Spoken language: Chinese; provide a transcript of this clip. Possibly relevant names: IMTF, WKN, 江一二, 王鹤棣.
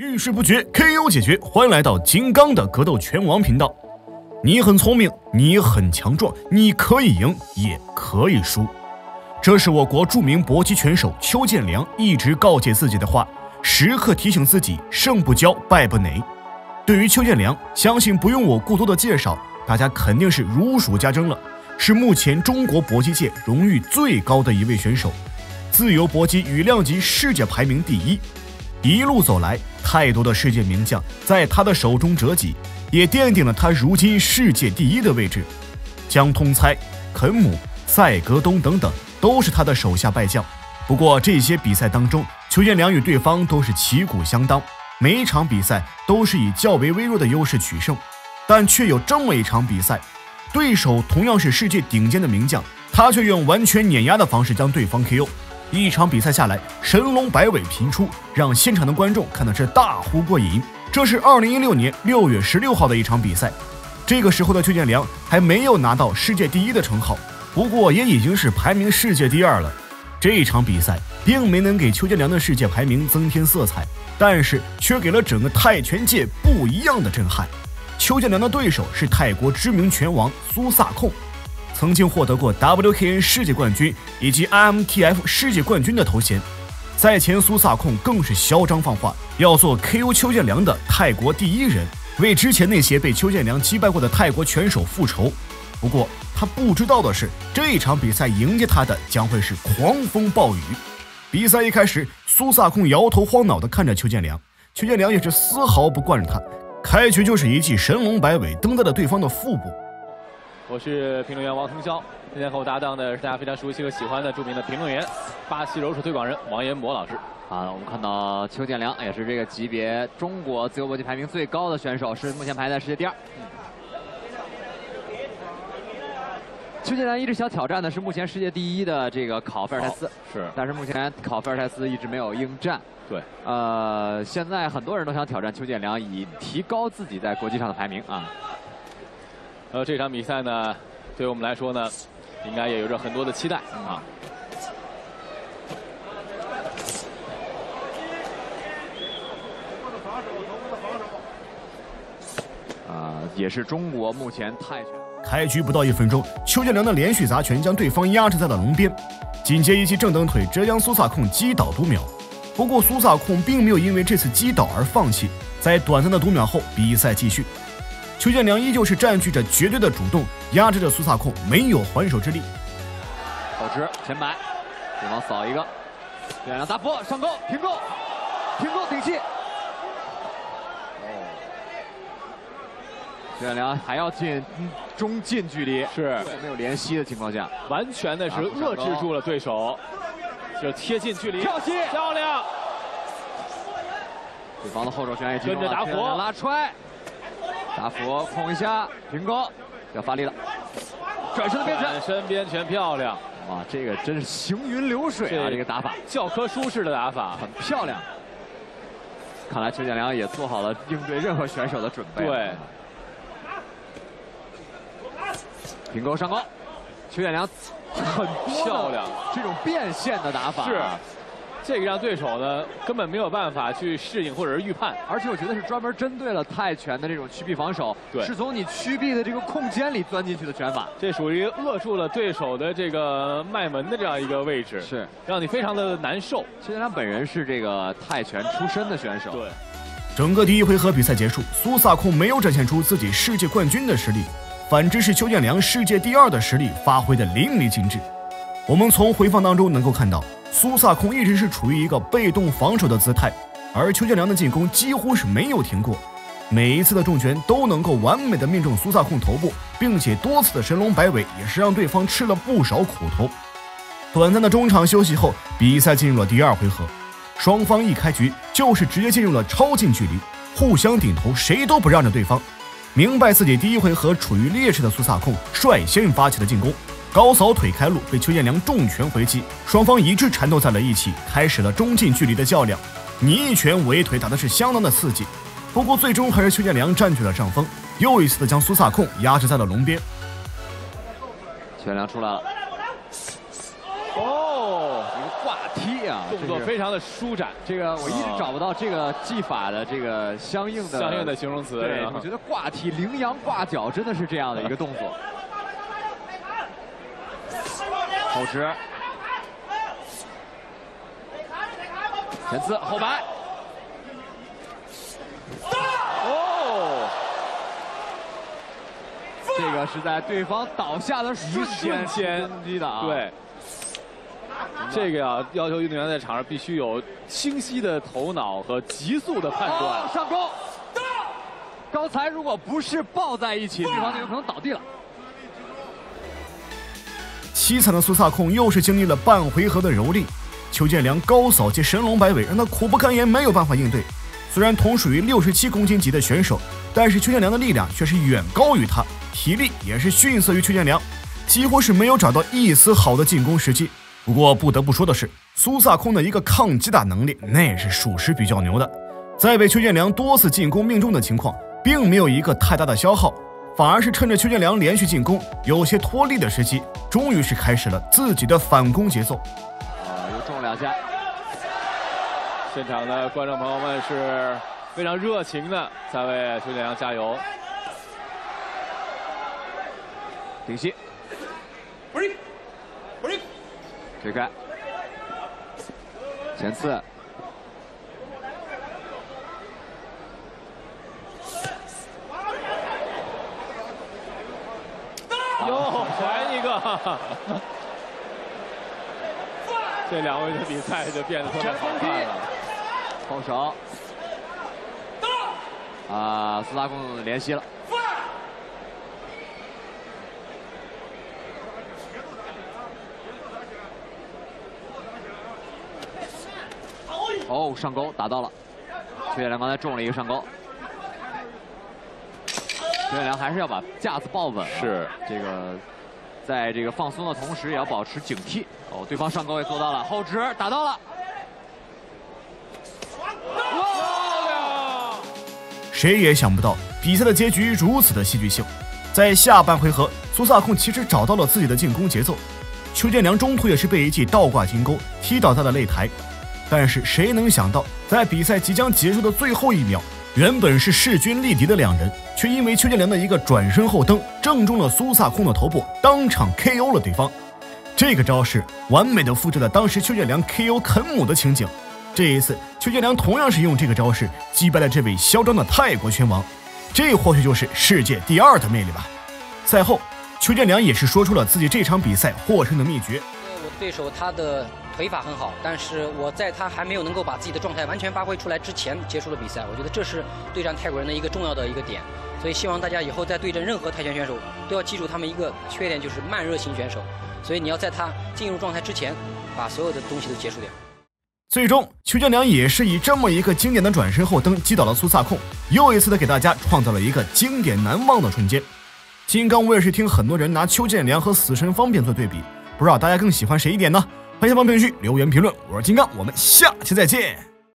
遇事不决 ，KO 解决。欢迎来到金刚的格斗拳王频道。你很聪明，你很强壮，你可以赢，也可以输。这是我国著名搏击拳手邱建良一直告诫自己的话，时刻提醒自己胜不骄，败不馁。对于邱建良，相信不用我过多的介绍，大家肯定是如数家珍了。是目前中国搏击界荣誉最高的一位选手，自由搏击羽量级世界排名第一。 一路走来，太多的世界名将在他的手中折戟，也奠定了他如今世界第一的位置。江通猜、肯姆、赛格东等等，都是他的手下败将。不过这些比赛当中，邱建良与对方都是旗鼓相当，每一场比赛都是以较为微弱的优势取胜。但却有这么一场比赛，对手同样是世界顶尖的名将，他却用完全碾压的方式将对方 KO。 一场比赛下来，神龙摆尾频出，让现场的观众看的是大呼过瘾。这是2016年6月16号的一场比赛，这个时候的邱建良还没有拿到世界第一的称号，不过也已经是排名世界第二了。这一场比赛并没能给邱建良的世界排名增添色彩，但是却给了整个泰拳界不一样的震撼。邱建良的对手是泰国知名拳王苏萨控。 曾经获得过 WKN 世界冠军以及 IMTF 世界冠军的头衔，赛前苏萨控更是嚣张放话，要做 KO 邱建良的泰国第一人，为之前那些被邱建良击败过的泰国拳手复仇。不过他不知道的是，这一场比赛迎接他的将会是狂风暴雨。比赛一开始，苏萨控摇头晃脑地看着邱建良，邱建良也是丝毫不惯着他，开局就是一记神龙摆尾蹬在了对方的腹部。 我是评论员王腾霄，今天和我搭档的是大家非常熟悉和喜欢的著名的评论员、巴西柔术推广人王彦博老师。啊，我们看到邱建良也是这个级别中国自由搏击排名最高的选手，是目前排在世界第二。邱建良一直想挑战的是目前世界第一的这个考菲尔泰斯，是，但是目前考菲尔泰斯一直没有应战。对，现在很多人都想挑战邱建良，以提高自己在国际上的排名啊。 这场比赛呢，对于我们来说呢，应该也有着很多的期待啊。也是中国目前泰拳。开局不到1分钟，邱建良的连续砸拳将对方压制在了笼边，紧接一记正蹬腿直接将苏萨控击倒读秒。不过苏萨控并没有因为这次击倒而放弃，在短暂的读秒后，比赛继续。 邱建良依旧是占据着绝对的主动，压制着苏萨控，没有还手之力。手持前摆，对方扫一个，邱建良砸破上勾平勾，平勾顶气。哦，邱建良还要近距离，是没有连吸的情况下，完全的是遏制住了对手，就贴近距离跳膝，漂亮。对方的后手拳也击中了，跟着打火拉踹。 打佛控一下，平勾，要发力了。转身的边拳，转身边拳漂亮。哇，这个真是行云流水啊！这个打法，教科书式的打法，很漂亮。看来邱建良也做好了应对任何选手的准备。对。平勾上勾，邱建良很漂亮，这种变现的打法是。 这个让对手呢根本没有办法去适应或者是预判，而且我觉得是专门针对了泰拳的这种屈臂防守，对，是从你屈臂的这个空间里钻进去的拳法，这属于扼住了对手的这个脉门的这样一个位置，是让你非常的难受。邱建良本人是这个泰拳出身的选手，对。整个第一回合比赛结束，苏萨控没有展现出自己世界冠军的实力，反之是邱建良世界第二的实力发挥的淋漓尽致。我们从回放当中能够看到。 苏萨控一直是处于一个被动防守的姿态，而邱建良的进攻几乎是没有停过，每一次的重拳都能够完美的命中苏萨控头部，并且多次的神龙摆尾也是让对方吃了不少苦头。短暂的中场休息后，比赛进入了第二回合，双方一开局就是直接进入了超近距离，互相顶头，谁都不让着对方。明白自己第一回合处于劣势的苏萨控率先发起了进攻。 高扫腿开路，被邱建良重拳回击，双方一致缠斗在了一起，开始了中近距离的较量。你一拳我一腿，打的是相当的刺激。不过最终还是邱建良占据了上风，又一次的将苏萨控压制在了笼边。邱建良出来了。哦。一个挂踢啊，动作非常的舒展。这个我一直找不到这个技法的这个相应的形容词。对，我觉得挂踢、羚羊挂角真的是这样的一个动作。后直，前刺后摆。 这个是在对方倒下的瞬间击的啊！对，这个啊，要求运动员在场上必须有清晰的头脑和急速的判断。上勾，刚才如果不是抱在一起，对方就有可能倒地了。凄惨的苏萨控又是经历了半回合的蹂躏，裘建良高扫及神龙摆尾，让他苦不堪言，没有办法应对。虽然同属于67公斤级的选手，但是裘建良的力量却是远高于他。 体力也是逊色于邱建良，几乎是没有找到一丝好的进攻时机。不过不得不说的是，苏萨空的一个抗击打能力，那也是属实比较牛的。在被邱建良多次进攻命中的情况，并没有一个太大的消耗，反而是趁着邱建良连续进攻有些脱力的时机，终于是开始了自己的反攻节奏。又中了2下。现场的观众朋友们是非常热情的在为邱建良加油。 顶膝，推开，前刺，哟，还一个，这两位的比赛就变得特别好看了。后手，啊，苏萨控连膝了。 哦，上勾打到了，邱建良刚才中了一个上勾，邱建良还是要把架子抱稳，是这个，在这个放松的同时也要保持警惕。哦，对方上勾也做到了，后直打到了，谁也想不到比赛的结局如此的戏剧性。在下半回合，苏萨控其实找到了自己的进攻节奏，邱建良中途也是被一记倒挂金钩踢倒他的擂台。 但是谁能想到，在比赛即将结束的最后一秒，原本是势均力敌的两人，却因为邱建良的一个转身后蹬，正中了苏萨控的头部，当场 KO 了对方。这个招式完美的复制了当时邱建良 KO 肯姆的情景。这一次，邱建良同样是用这个招式击败了这位嚣张的泰国拳王，这或许就是世界第2的魅力吧。赛后，邱建良也是说出了自己这场比赛获胜的秘诀。我对手他的。 腿法很好，但是我在他还没有能够把自己的状态完全发挥出来之前结束了比赛。我觉得这是对战泰国人的一个重要的一个点，所以希望大家以后在对阵任何泰拳选手都要记住他们一个缺点，就是慢热型选手。所以你要在他进入状态之前，把所有的东西都结束掉。最终，邱建良也是以这么一个经典的转身后蹬击倒了苏萨控，又一次的给大家创造了一个经典难忘的瞬间。金刚，我也是听很多人拿邱建良和死神方便做对比，不知道大家更喜欢谁一点呢？ 欢迎在评论区留言评论，我是金刚，我们下期再见。